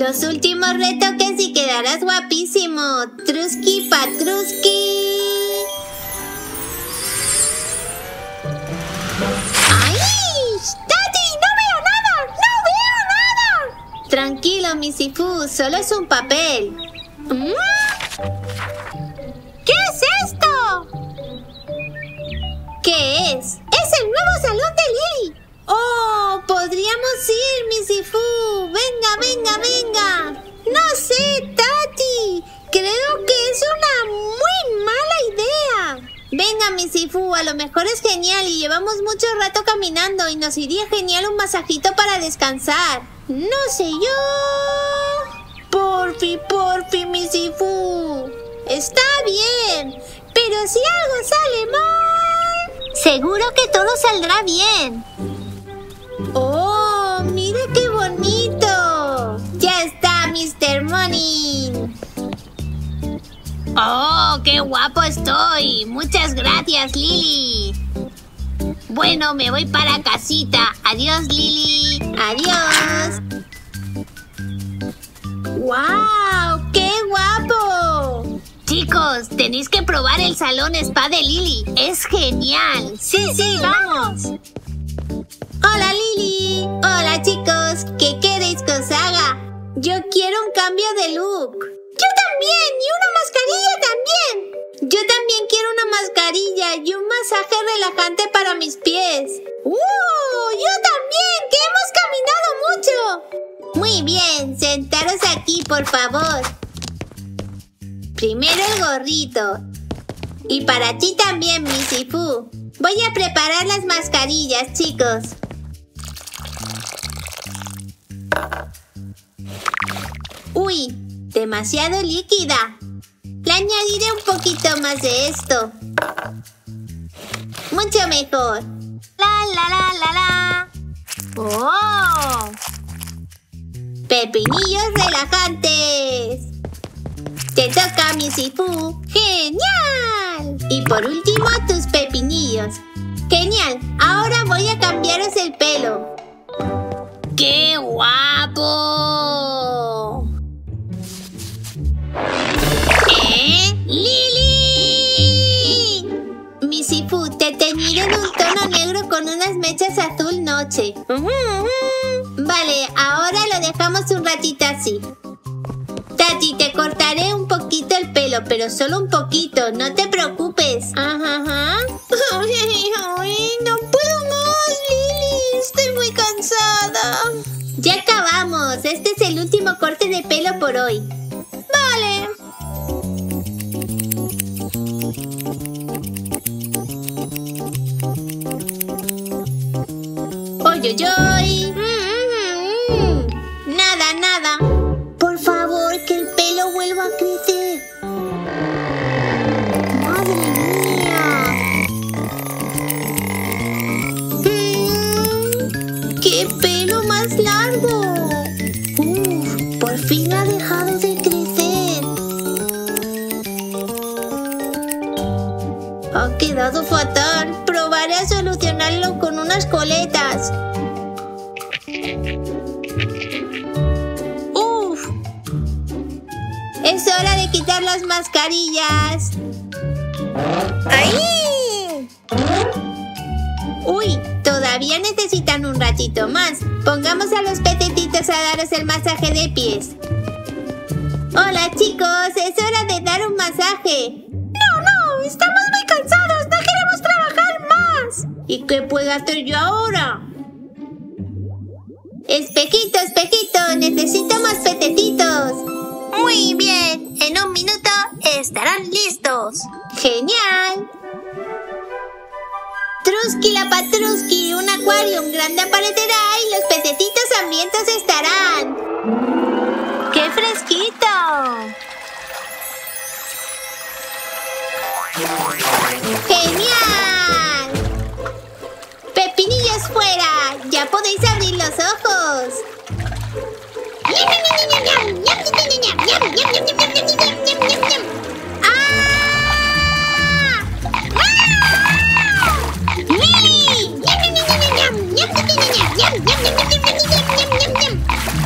Los últimos retoques y quedarás guapísimo. Trusqui patrusqui. ¡Ay! ¡Daddy! ¡No veo nada! ¡No veo nada! Tranquilo, Misifú. Solo es un papel. ¿Qué es esto? ¿Qué es? ¡Es el nuevo salón de Lilly! ¡Oh! ¡Podríamos ir, Misifú! ¡Venga, venga, venga! No sé, Tati. Creo que es una muy mala idea. Venga, Misifú, a lo mejor es genial y llevamos mucho rato caminando y nos iría genial un masajito para descansar. No sé yo... Porfi, Misifú. Está bien, pero si algo sale mal... Seguro que todo saldrá bien. ¡Oh! ¡Mira qué bonito! ¡Ya está, Mr. Monin! ¡Oh! ¡Qué guapo estoy! ¡Muchas gracias, Lilly! Bueno, me voy para casita. ¡Adiós, Lilly! ¡Adiós! ¡Wow! ¡Qué guapo! Chicos, tenéis que probar el salón spa de Lilly. ¡Es genial! ¡Sí, vamos! Hola Lilly, hola chicos, ¿qué queréis que os haga? Yo quiero un cambio de look. Yo también, y una mascarilla también. Yo también quiero una mascarilla y un masaje relajante para mis pies. Yo también, que hemos caminado mucho. Muy bien, sentaros aquí por favor. Primero el gorrito. Y para ti también, Misifú. Voy a preparar las mascarillas, chicos. ¡Uy! Demasiado líquida. Le añadiré un poquito más de esto. Mucho mejor. La la la la la. ¡Oh! Pepinillos relajantes. Te toca, Misifú. ¡Genial! Y por último, tus pepinillos. ¡Genial! Ahora voy a cambiaros el pelo. ¡Qué guapo! ¡Lilly! Misifú, te teñiré en un tono negro con unas mechas azul noche. Vale, ahora lo dejamos un ratito así. Tati, te cortaré un poquito el pelo, pero solo un poquito, no te preocupes. Ajá. Ay, no puedo más, Lilly, estoy muy cansada. Ya acabamos, este es el último corte de pelo por hoy. Vale. ¡Oyoyoy! Nada. Por favor, que el pelo vuelva a crecer. ¡Madre mía! ¡Qué pelo más largo! ¡Uf! Por fin ha dejado de crecer. Ha quedado fatal. Probaré a solucionarlo con unas coletas. Es hora de quitar las mascarillas. ¡Ay! ¡Uy! Todavía necesitan un ratito más. Pongamos a los petetitos a daros el masaje de pies. Hola chicos, es hora de dar un masaje. No, estamos muy cansados, no queremos trabajar más. ¿Y qué puedo hacer yo ahora? Espejito, necesito más petetitos. Muy bien, en un minuto estarán listos. ¡Genial! Trusqui la patrusqui, un acuarium grande aparecerá y los pececitos hambrientos estarán. ¡Qué fresquito! ¡Genial! ¡Pepinillos fuera! ¡Ya podéis abrir los ojos!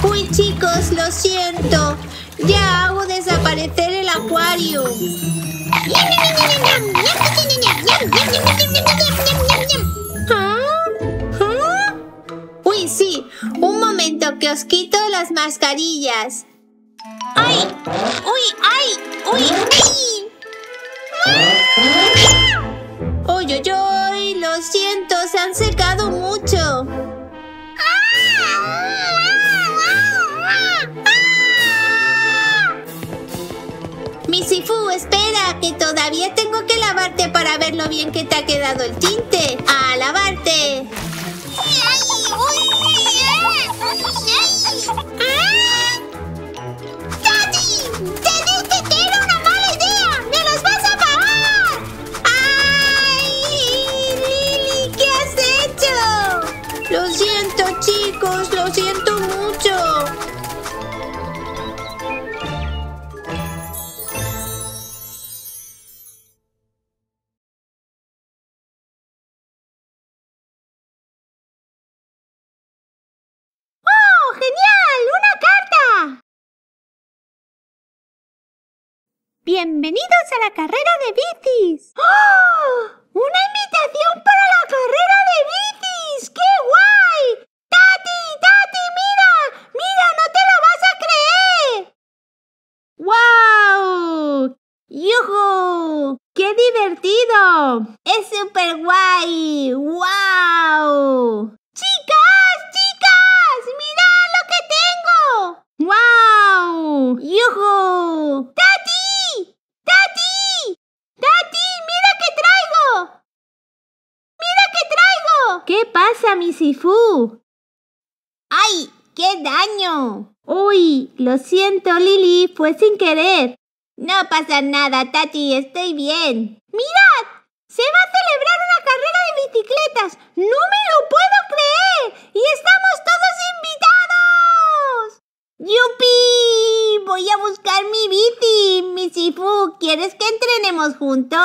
¡Uy, chicos, lo siento! meter el acuario. ¿Ah? Uy, sí. Un momento que os quito las mascarillas. ¡Ay! ¡Uy! ¡Ay! ¡Uy! ¡Ay! ¡Oy, oy, oy! Lo siento, se han secado mucho. Misifú, espera, que todavía tengo que lavarte para ver lo bien que te ha quedado el tinte. ¡A lavarte! Lo siento, chicos, lo siento mucho. ¡Oh, genial! ¡Una carta! Bienvenidos a la carrera de bicis. ¡Oh! ¡Una invitación para la carrera de bicis! ¡Qué guay! ¡Tati, Tati, mira! ¡Mira, no te lo vas a creer! ¡Guau! ¡Yujú! ¡Qué divertido! ¡Es súper guay! ¡Guau! ¡Chicas, chicas! ¡Mirad lo que tengo! ¡Guau! ¡Yujú! ¡Tati! ¡Tati! ¡Tati, mira qué traigo! ¡Mira qué traigo! ¿Qué pasa, Misifú? ¡Ay, qué daño! Uy, lo siento, Lilly, fue sin querer. No pasa nada, Tati, estoy bien. ¡Mirad! ¡Se va a celebrar una carrera de bicicletas! ¡No me lo puedo creer! ¡Y estamos todos invitados! ¡Yupi! Voy a buscar mi bici. Misifú, ¿quieres que entrenemos juntos?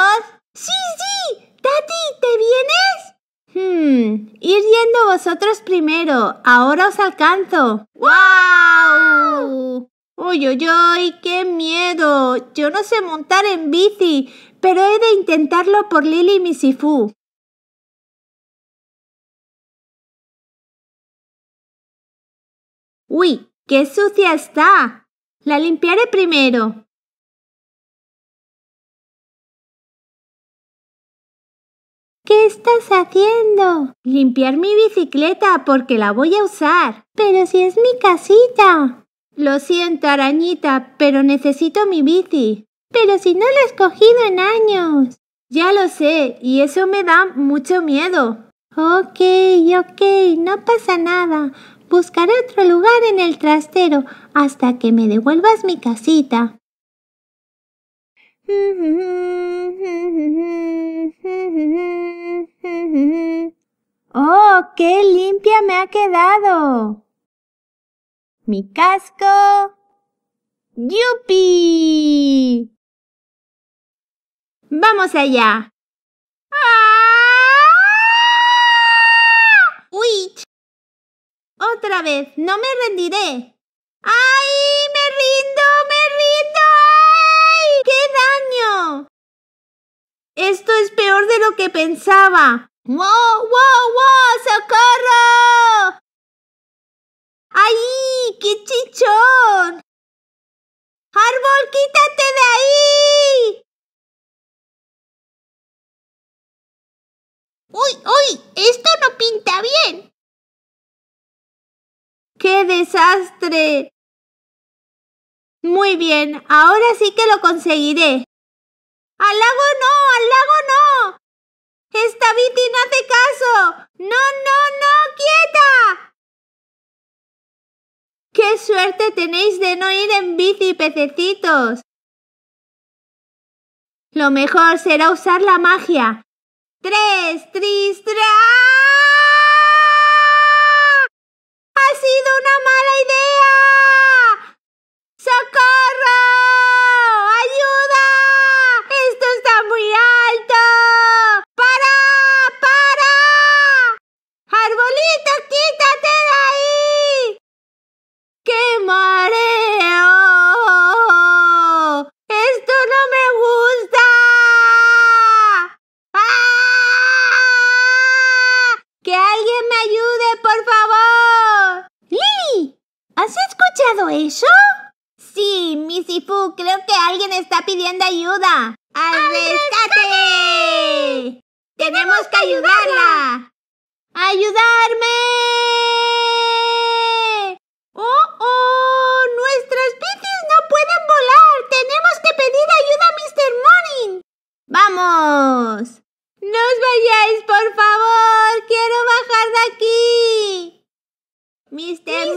¡Sí, sí! Tati, ¿te vienes? Ir yendo vosotros primero. Ahora os alcanzo. ¡Wow! ¡Uy, uy, uy! ¡Qué miedo! Yo no sé montar en bici, pero he de intentarlo por Lilly y Misifú. ¡Uy! ¡Qué sucia está! La limpiaré primero. ¿Qué estás haciendo? Limpiar mi bicicleta porque la voy a usar. Pero si es mi casita. Lo siento, arañita, pero necesito mi bici. Pero si no la has cogido en años. Ya lo sé, y eso me da mucho miedo. Ok, ok, no pasa nada. Buscaré otro lugar en el trastero hasta que me devuelvas mi casita. ¡Oh, qué limpia me ha quedado! Mi casco. ¡Yupi! ¡Vamos allá! ¡Uy! ¡Otra vez! ¡No me rendiré! ¡Ay! ¡Me rindo! ¡Me rindo! ¡Ay! ¡Qué daño! Esto es peor de lo que pensaba. ¡Wow! ¡Wow! ¡Wow! ¡Socorro! ¡Ay! ¡Qué chichón! ¡Árbol, quítate de ahí! ¡Uy! ¡Uy! ¡Esto no pinta bien! ¡Qué desastre! Muy bien, ahora sí que lo conseguiré. ¡Al lago no! ¡Al lago no! ¡Esta bici no hace caso! ¡No, no, no! ¡Quieta! ¡Qué suerte tenéis de no ir en bici, pececitos! Lo mejor será usar la magia. ¡Tres, tris, tras! ¡Ha sido una mala idea! ¡Socorro! ¡Ayuda! ¡Esto está muy alto! ¡Para! ¡Para! ¡Arbolito, quítate de ahí! ¡Qué mareo! eso? Sí, Misifú, creo que alguien está pidiendo ayuda. ¡Al rescate! ¡Tenemos que ayudarla! ¡Ayudarme! ¡Oh, oh! ¡Nuestras bicis no pueden volar! ¡Tenemos que pedir ayuda a Mr. Monin! ¡Vamos! ¡No os vayáis, por favor! ¡Quiero bajar de aquí! ¡Mr.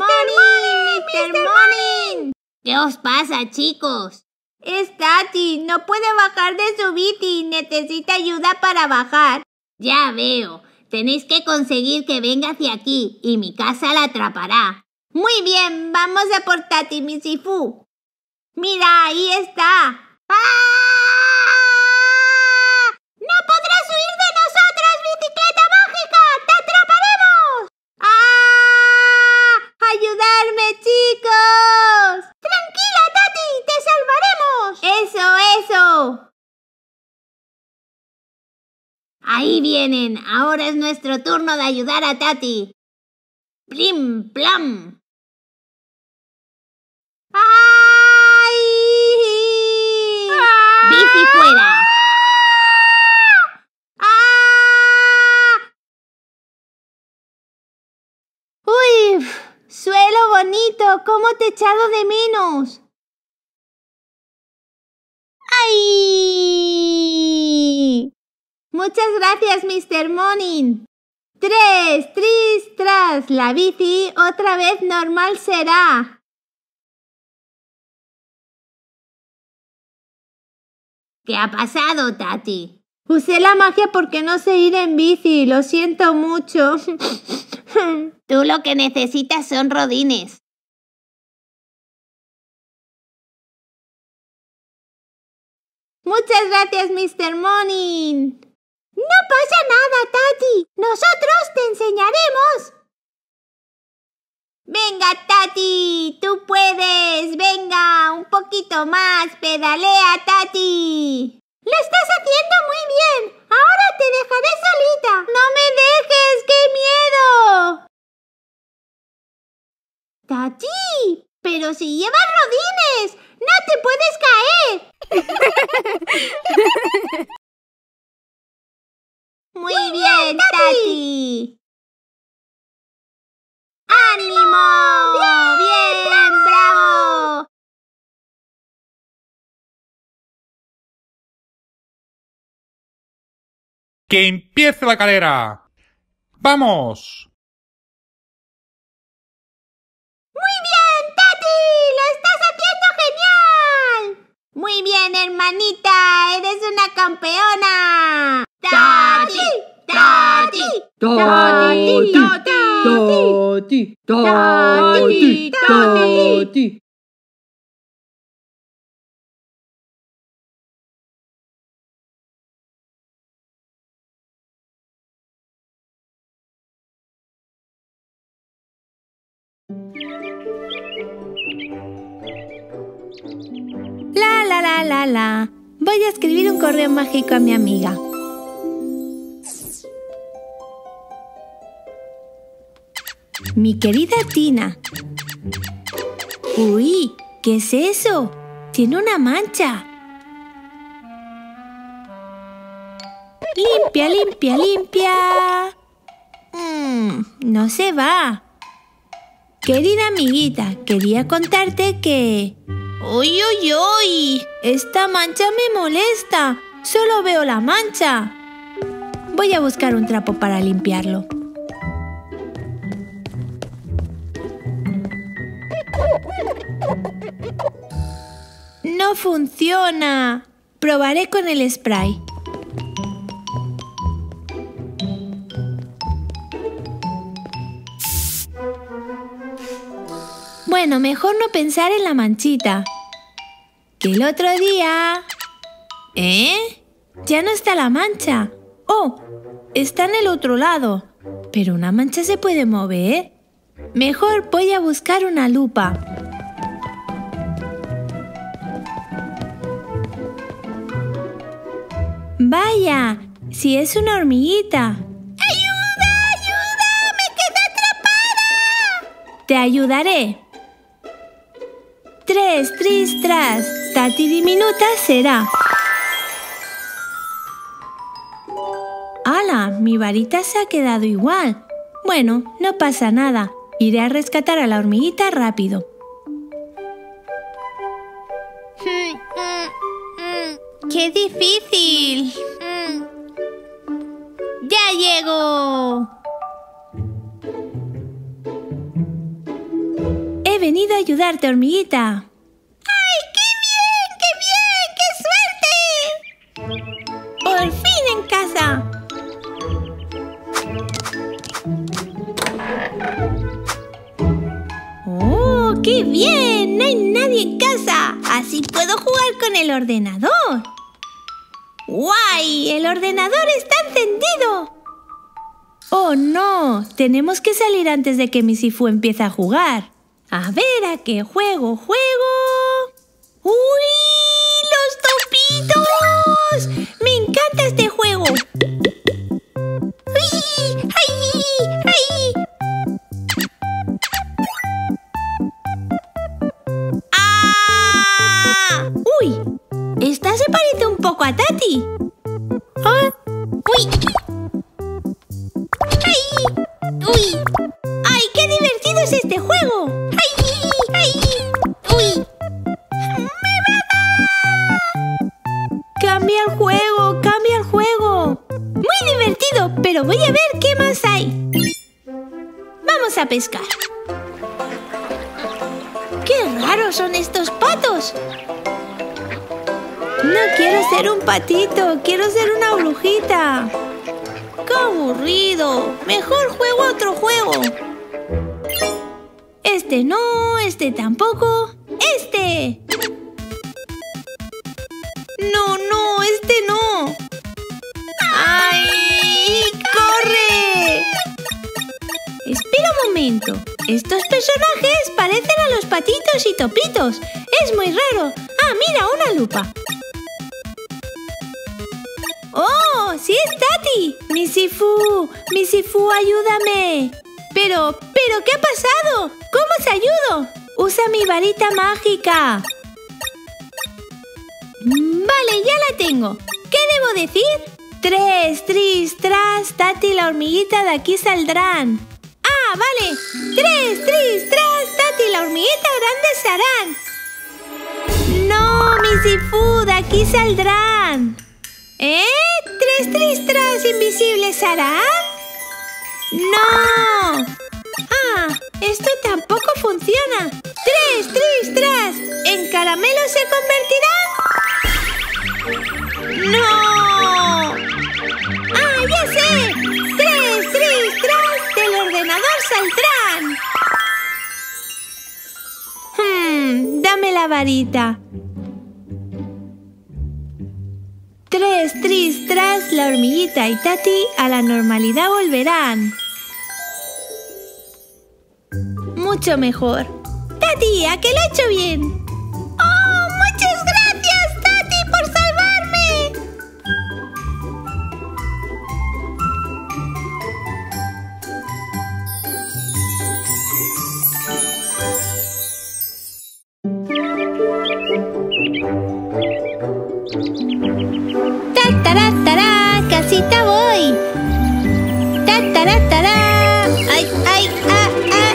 Monin! ¿Qué os pasa, chicos? Es Tati, no puede bajar de su bici, necesita ayuda para bajar. Ya veo, tenéis que conseguir que venga hacia aquí y mi casa la atrapará. Muy bien, vamos a por Tati, Misifú. Mira, ahí está. ¡Ah! ¡No podrás huir de nosotros, bicicleta mágica! ¡Te atraparemos! ¡Ah! ¡Ayudarme, chicos! ¡Tranquila, Tati! ¡Te salvaremos! ¡Eso! Ahí vienen. Ahora es nuestro turno de ayudar a Tati. ¡Plim, plam! ¡Ay! ¡Ah! ¡Bici fuera! ¡Ah! ¡Uy! ¡Suelo bonito! ¡Cómo te he echado de menos! ¡Ay! Muchas gracias, Mr. Monin. Tres tras, la bici otra vez normal será. ¿Qué ha pasado, Tati? Usé la magia porque no sé ir en bici, lo siento mucho. Tú lo que necesitas son rodines. Muchas gracias, Mr. Monin. No pasa nada, Tati. Nosotros te enseñaremos. Venga, Tati, tú puedes. Venga, un poquito más. Pedalea, Tati. Lo estás haciendo muy bien. Ahora te dejaré solita. No me dejes, qué miedo. Tati, pero si llevas rodines, no te puedes caer. Muy bien, Tati. ¡Ánimo! ¡Bien, bravo! ¡Que empiece la carrera! ¡Vamos! ¡Muy bien, Tati! ¡Lo estás haciendo genial! ¡Muy bien, hermanita! ¡Eres una campeona! ¡Tati! ¡Tati! ¡Tati! ¡Tati! ¡Tati! ¡Tati! La. Voy a escribir un correo mágico a mi amiga. Mi querida Tina. Uy, ¿qué es eso? Tiene una mancha. Limpia, limpia, limpia. No se va. Querida amiguita, quería contarte que... ¡Uy, uy, uy! Esta mancha me molesta. Solo veo la mancha. Voy a buscar un trapo para limpiarlo. ¡No funciona! Probaré con el spray. Bueno, mejor no pensar en la manchita. Que el otro día... ¿Eh? Ya no está la mancha. Oh, está en el otro lado. Pero una mancha se puede mover. Mejor voy a buscar una lupa. Vaya, si es una hormiguita. ¡Ayuda, ayuda! ¡Me quedé atrapada! Te ayudaré. Tres, tris, tras. Tati diminuta será. ¡Hala! Mi varita se ha quedado igual. Bueno, no pasa nada. Iré a rescatar a la hormiguita rápido. ¡Qué difícil! ¡Ya llego! He venido a ayudarte, hormiguita. ¡Ay, qué bien! ¡Qué bien! ¡Qué suerte! ¡Por fin en casa! ¡Oh, qué bien! ¡No hay nadie en casa! ¡Así puedo jugar con el ordenador! ¡Guay! ¡El ordenador está encendido! ¡Oh, no! Tenemos que salir antes de que Misifú empiece a jugar. A ver, ¿a qué juego ¡Uy! ¡Los topitos! ¡Me encanta este juego! ¡Uy! ¡Ay! ¡Ay! ¡Ah! ¡Uy! Esta se parece un poco a Tati. ¿Ah? ¡Uy! ¡Ay! ¡Uy! ¡Ay, qué divertido es este juego! ¡Cambia el juego! Muy divertido, pero voy a ver qué más hay. Vamos a pescar. ¡Qué raros son estos patos! No quiero ser un patito, quiero ser una brujita. ¡Qué aburrido! Mejor juego otro juego. Este no, este tampoco, este. No, no, este no. ¡Ay! ¡Corre! Espera un momento. Estos personajes parecen a los patitos y topitos. Es muy raro. Ah, mira, una lupa. ¡Oh! ¡Sí es Tati! ¡Misifú! ¡Misifú, ayúdame! Pero, ¿qué ha pasado? ¿Cómo os ayudo? ¡Usa mi varita mágica! Vale, ya la tengo. ¿Qué debo decir? Tres, tris, tras, Tati y la hormiguita de aquí saldrán. ¡Ah, vale! Tres, tris, tras, Tati y la hormiguita grandes harán. ¡No, Misifú, de aquí saldrán! ¿Eh? ¿Tres, tris, tras, invisibles harán? ¡No! ¡Ah! Esto tampoco funciona. ¡Tres, tris, tras! ¿En caramelo se convertirán? ¡No! ¡Ah, ya sé! ¡Tres, tris, tras! ¡Del ordenador saldrán! Dame la varita. Tres, tris, tras, la hormiguita y Tati a la normalidad volverán. Mucho mejor. ¡Tati, a que lo he hecho bien! ¡Casita voy! ¡Tatará! ¡Ay, ay, ah, ah!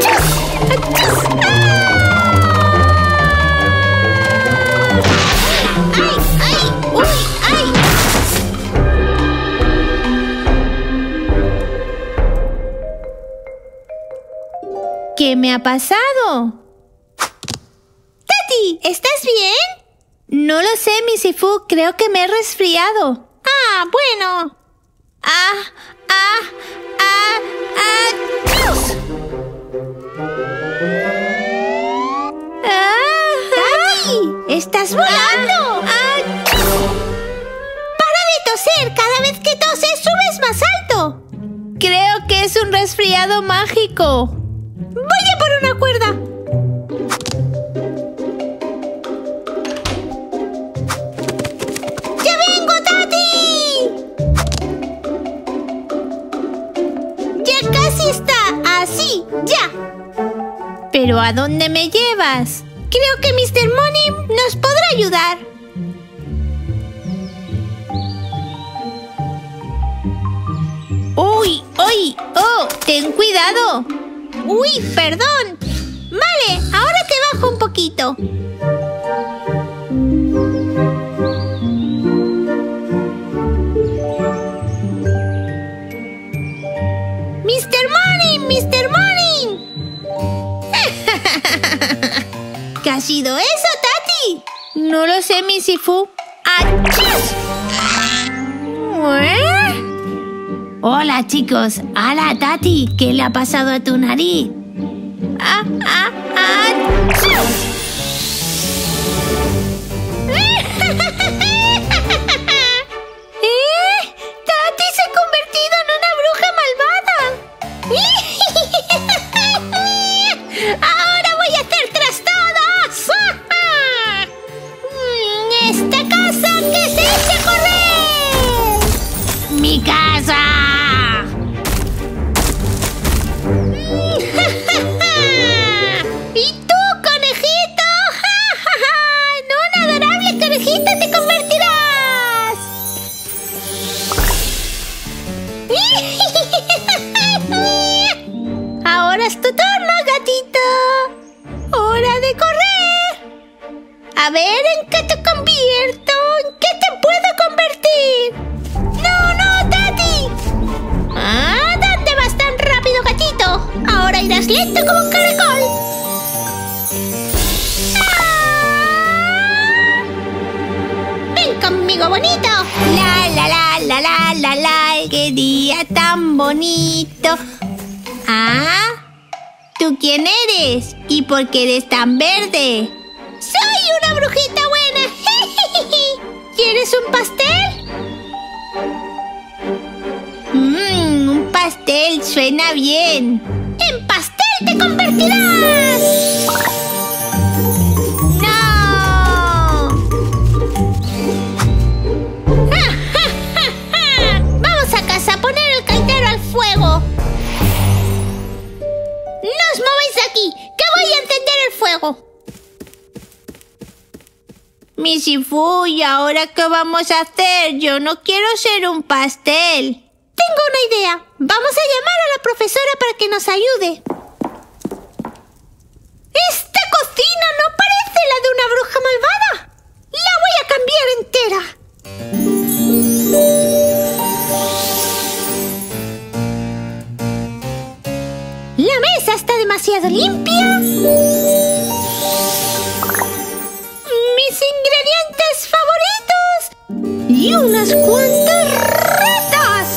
¡Chus! ¡Ah! ¡Ay, ay! ¡Uy, ay! ¿Qué me ha pasado? ¡Tati! ¿Estás bien? No lo sé, Misifú. Creo que me he resfriado. ¡Ah, bueno! ¡Ah, ah, ah, ah! ¡Chus! ¡Tati! ¡Estás volando! ¡Ah! ¡Chus! ¡Para de toser! ¡Cada vez que toses, subes más alto! Creo que es un resfriado mágico. ¡Voy a por una cuerda! ¡Ya! ¿Pero a dónde me llevas? Creo que Mr. Money nos podrá ayudar. ¡Uy! ¡Uy! ¡Oh! ¡Ten cuidado! ¡Uy! ¡Perdón! Vale, ahora te bajo un poquito. ¡Mr. Money! ¡Mr. Money! ¿Qué ha sido eso, Tati? No lo sé, Misifú. ¡Achis! ¿Eh? Hola, chicos. Hola, Tati. ¿Qué le ha pasado a tu nariz? ¡Tati se ha convertido en una bruja malvada! ¡Ahora voy a hacer trastadas! ¡Esta casa que se eche a correr! ¡Mi casa! ¡Y tú, conejito! ¡En un adorable conejito te convertirás! Ahora es tu turno, gatito. ¡Hora de correr! A ver, ¿en qué te convierto? ¿En qué te puedo convertir? ¡No, no, Tati! ¿A dónde vas tan rápido, gatito? Ahora irás lento como un caracol. Conmigo bonito. La la la la la la la. Qué día tan bonito. Ah, ¿tú quién eres? ¿Y por qué eres tan verde? Soy una brujita buena. ¿Quieres un pastel? Un pastel suena bien. En pastel te convertirás. Misifú, ¿y ahora qué vamos a hacer? Yo no quiero ser un pastel. Tengo una idea. Vamos a llamar a la profesora para que nos ayude. ¡Esta cocina no parece la de una bruja malvada! ¡La voy a cambiar entera! La mesa está demasiado limpia. ¡Y unas cuantas ratas!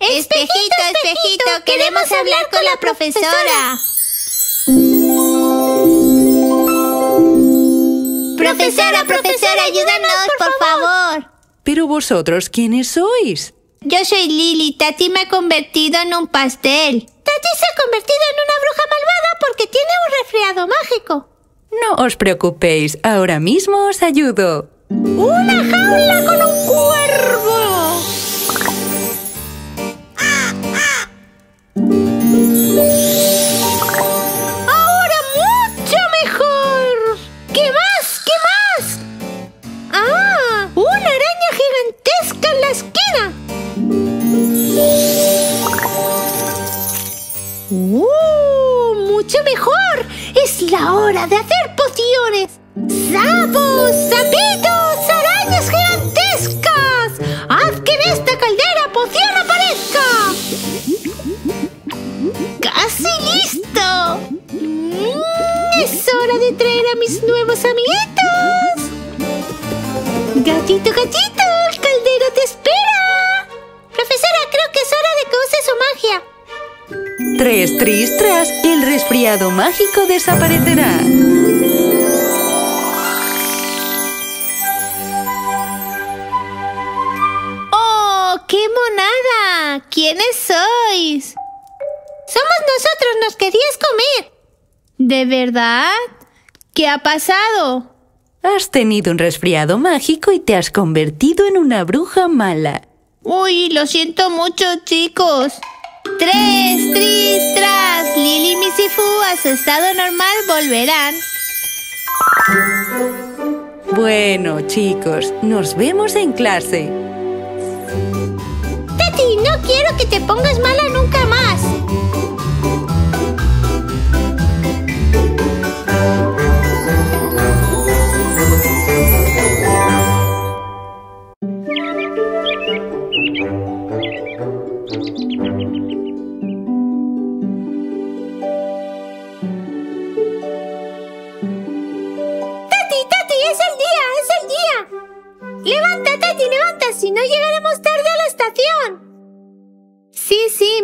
Espejito, espejito, queremos hablar con la profesora. Profesora, profesora, ayúdanos, por favor. ¿Pero vosotros quiénes sois? Yo soy Lilly. Tati me ha convertido en un pastel. Tati se ha convertido en una bruja malvada porque tiene un resfriado mágico. No os preocupéis, ahora mismo os ayudo. ¡Una jaula con un cuervo! ¡Ahora mucho mejor! ¿Qué más? ¿Qué más? ¡Ah! ¡Una araña gigantesca en la esquina! ¡Mucho mejor! ¡Es la hora de hacer pociones! ¡Sapos, sapitos, arañas gigantescas! ¡Haz que en esta caldera poción aparezca! ¡Casi listo! ¡Es hora de traer a mis nuevos amiguitos! ¡Gatito, gatito! ¡La caldera te espera! Profesora, creo que es hora de que use su magia. Tres, tris, tras, el resfriado mágico desaparecerá. ¡Oh, qué monada! ¿Quiénes sois? Somos nosotros, nos querías comer. ¿De verdad? ¿Qué ha pasado? Has tenido un resfriado mágico y te has convertido en una bruja mala. Uy, lo siento mucho, chicos. Tres, tris, tras. Lilly y Misifú a su estado normal volverán. Bueno, chicos, nos vemos en clase. Tati, no quiero que te pongas mala nunca más.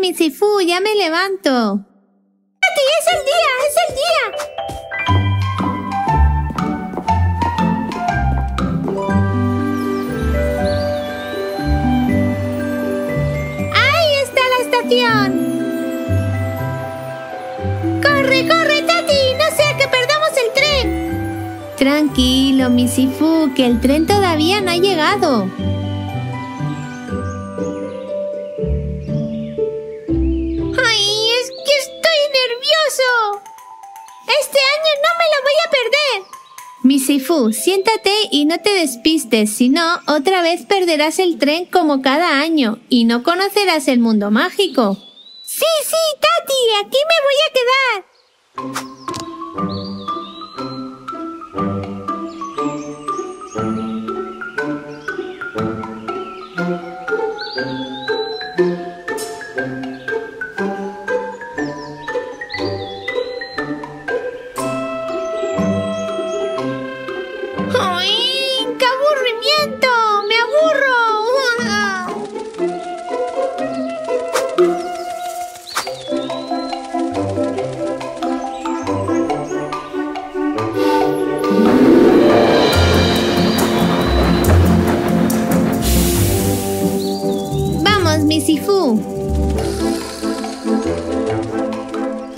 Misifú, ya me levanto. ¡Tati, es el día! ¡Es el día! ¡Ahí está la estación! ¡Corre, corre, Tati! ¡No sea que perdamos el tren! Tranquilo, Misifú, que el tren todavía no ha llegado. Misifú, siéntate y no te despistes, si no, otra vez perderás el tren como cada año y no conocerás el mundo mágico. ¡Sí, sí, Tati! ¡Aquí me voy a quedar!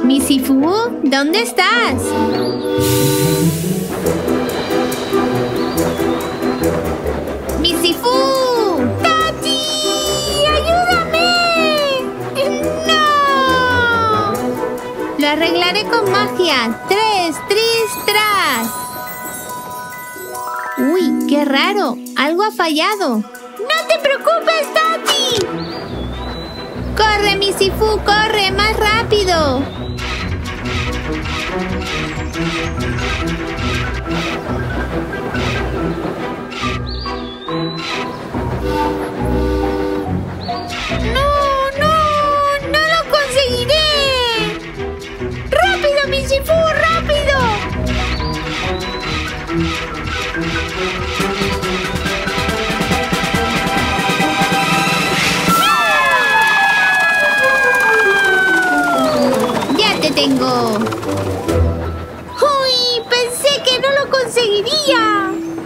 Misifú, ¿dónde estás? Misifú, Tati, ayúdame. No. Lo arreglaré con magia. Tres, tris, tras. Uy, qué raro. Algo ha fallado. No te preocupes, Tati. Corre, Misifú, corre más rápido.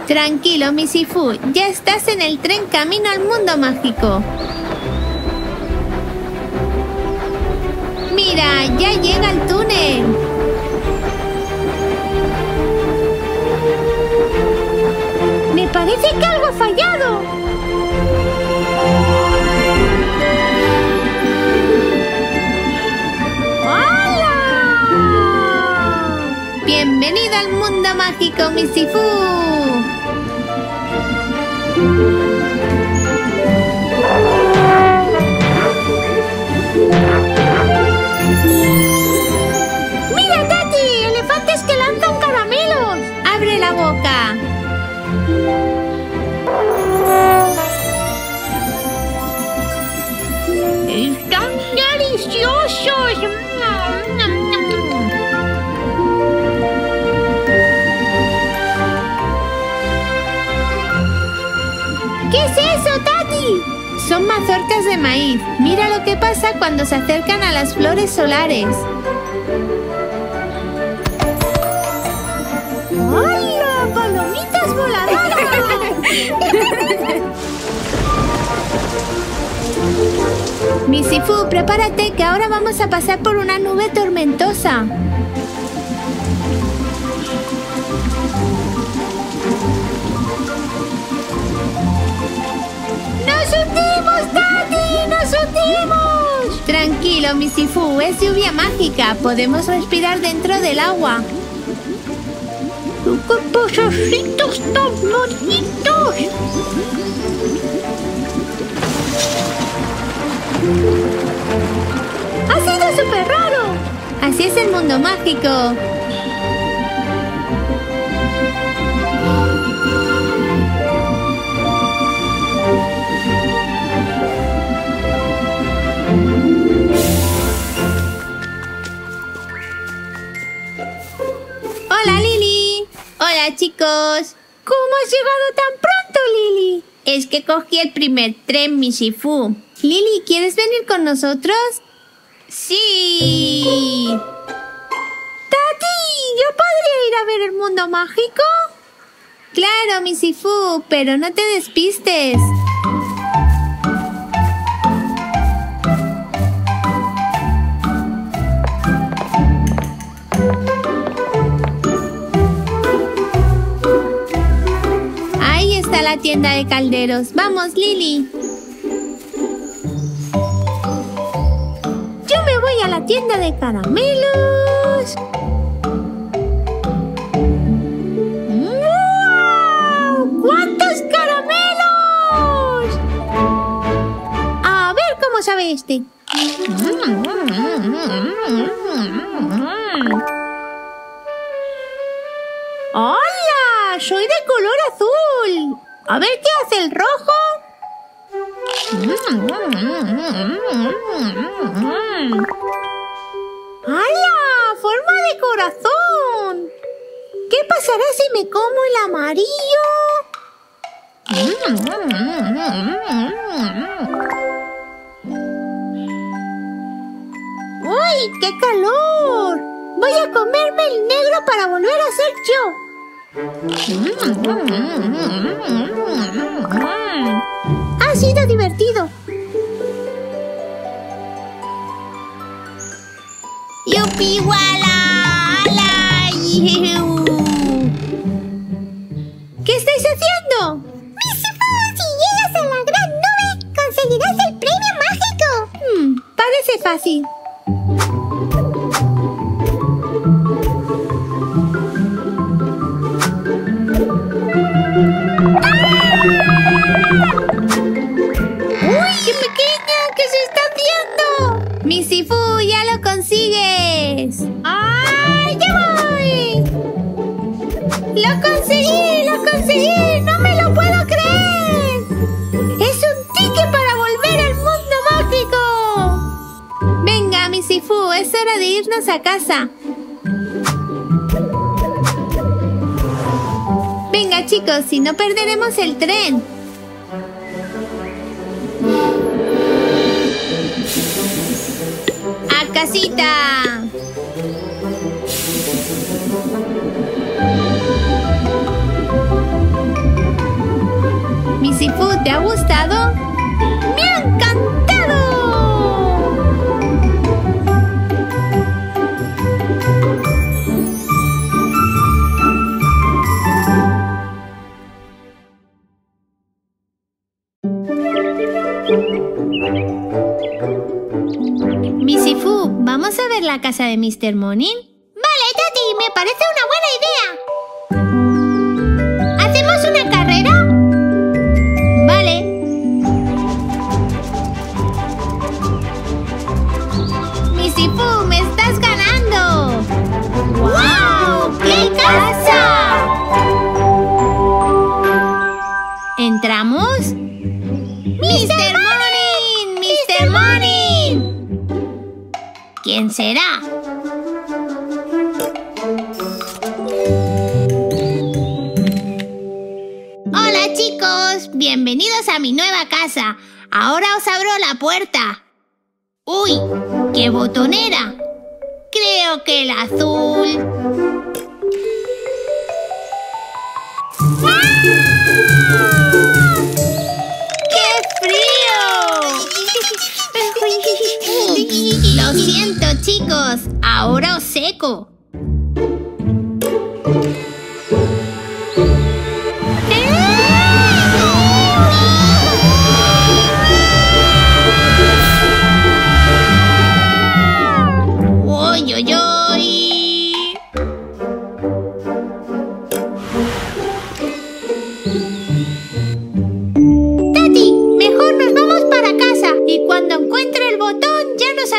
Tranquilo, Misifú, ya estás en el tren camino al mundo mágico. Mira, ya llega el túnel. Me parece que algo ha fallado. ¡Hola! Bienvenido al mundo mágico, Misifú. ¡Mira, Tati! ¡Elefantes que lanzan caramelos! ¡Abre la boca! ¡Están deliciosos! ¿Qué es eso, Tati? Son mazorcas de maíz. Mira lo que pasa cuando se acercan a las flores solares. ¡Hola, palomitas voladoras! Misifú, prepárate que ahora vamos a pasar por una nube tormentosa. tranquilo, Misifú. Es lluvia mágica. Podemos respirar dentro del agua. ¡Qué payasitos tan bonitos! ¡Ha sido súper raro! Así es el mundo mágico. ¡Hola, Lilly! ¡Hola, chicos! ¿Cómo has llegado tan pronto, Lilly? Es que cogí el primer tren, Misifú. Lilly, ¿quieres venir con nosotros? ¡Sí! ¡Tati! ¿Yo podría ir a ver el mundo mágico? Claro, Misifú, pero no te despistes. Ahí está la tienda de calderos. ¡Vamos, Lilly! Yo me voy a la tienda de caramelos. ¡Wow! ¡Cuántos caramelos! A ver cómo sabe este. ¡Hola! Soy de color azul. A ver qué hace el rojo. ¡Hala! ¡Forma de corazón! ¿Qué pasará si me como el amarillo? ¡Uy, qué calor! Voy a comerme el negro para volver a ser yo. ¡Ha sido divertido! ¡Yupi, wala! ¡Ala! ¡Yu! ¿Qué estáis haciendo? ¡Misifú! Si llegas a la gran nube, conseguirás el premio mágico. Parece fácil. ¡Misifú, ya lo consigues! ¡Ay, ya voy! ¡Lo conseguí, lo conseguí! ¡No me lo puedo creer! ¡Es un ticket para volver al mundo mágico! Venga, Misifú, es hora de irnos a casa. Venga, chicos, si no perderemos el tren. ¡Casita! Misifú, ¿te ha gustado? ¡Me ha encantado! Misifú, ¿vamos a ver la casa de Mr. Monin? Vale, Tati, me parece una buena idea. ¿Hacemos una carrera? Vale. Misifú, me estás ganando. ¡Wow! ¡Qué casa! ¿Entramos? ¡Mr. Monin! ¡Mr. Monin! ¿Quién será? Hola, chicos, bienvenidos a mi nueva casa. Ahora os abro la puerta. ¡Uy! ¡Qué botonera! Creo que el azul. ¡Ah! ¡Qué frío! Lo siento, chicos. Ahora os seco.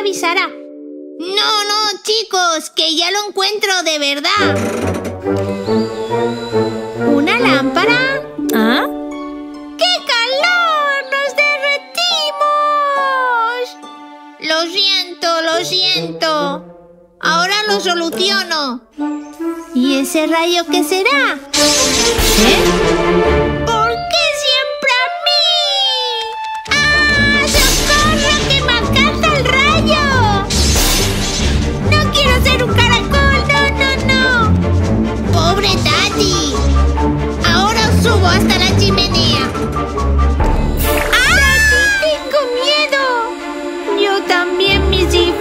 avisara. No, no, chicos, que ya lo encuentro de verdad. ¿Una lámpara? ¿Ah? ¡Qué calor! ¡Nos derretimos! Lo siento, lo siento. Ahora lo soluciono. ¿Y ese rayo qué será? ¿Eh? ¿Por qué siempre a mí? ¡Ah! ¡Socorro! ¡Que me alcanza el rayo! ¡No quiero ser un caracol! ¡No, no, no! ¡Pobre Tati! Ahora os subo hasta la chimenea. ¡Ah! ¡Tengo miedo! Yo también, Misifú.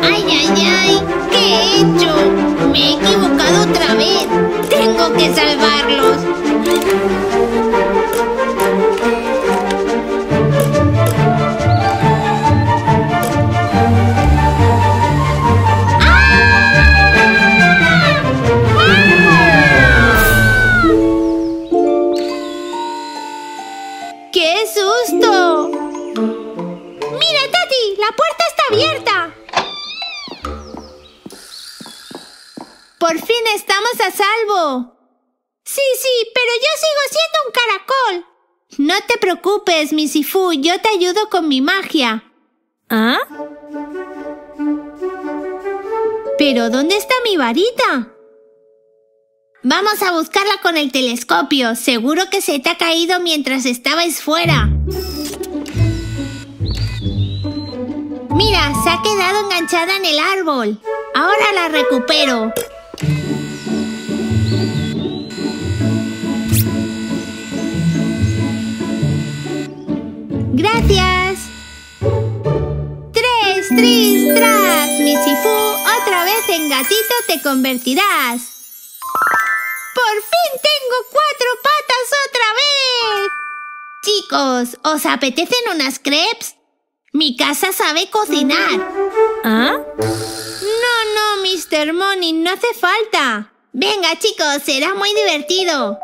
¡Ay, ay, ay! ¿Qué he hecho? Me he equivocado otra vez. Tengo que salvarlos. ¡Por fin estamos a salvo! Sí, sí, pero yo sigo siendo un caracol. No te preocupes, Misifú, yo te ayudo con mi magia. ¿Ah? ¿Pero dónde está mi varita? Vamos a buscarla con el telescopio. Seguro que se te ha caído mientras estabais fuera. Mira, se ha quedado enganchada en el árbol. Ahora la recupero. ¡Gracias! ¡Tres, tris, tras! Misifú, otra vez en gatito te convertirás. ¡Por fin tengo cuatro patas otra vez! Chicos, ¿os apetecen unas crepes? Mi casa sabe cocinar. ¿Ah? No, no, Mr. Money, no hace falta. Venga, chicos, será muy divertido.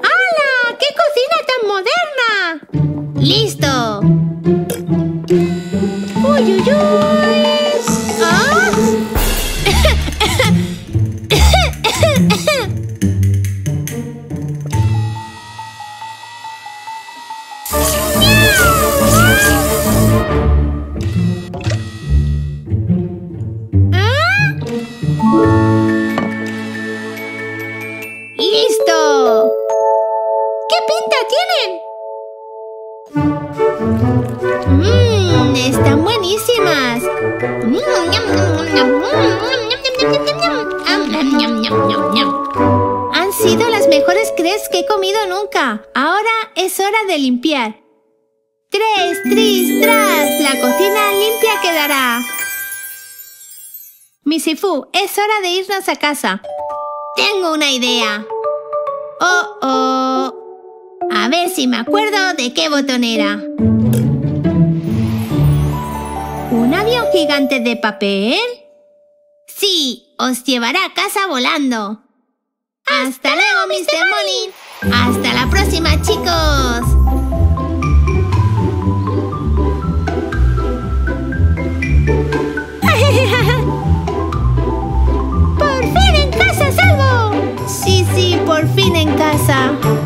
¡Hala! ¡Qué cocina tan moderna! ¡Listo! ¡Uy, uy, uy! ¿Ah? ¡Listo! ¿Qué pinta tienen? ¡Mmm! ¡Están buenísimas! Han sido las mejores crepes que he comido nunca. Ahora es hora de limpiar. ¡Tres, tris, tras! La cocina limpia quedará. Misifú, es hora de irnos a casa. Tengo una idea. Oh, oh. A ver si me acuerdo de qué botón era. ¿Un avión gigante de papel? Sí, os llevará a casa volando. ¡Hasta luego, Mr. Monin! ¡Hasta la próxima, chicos! ¡Por fin en casa!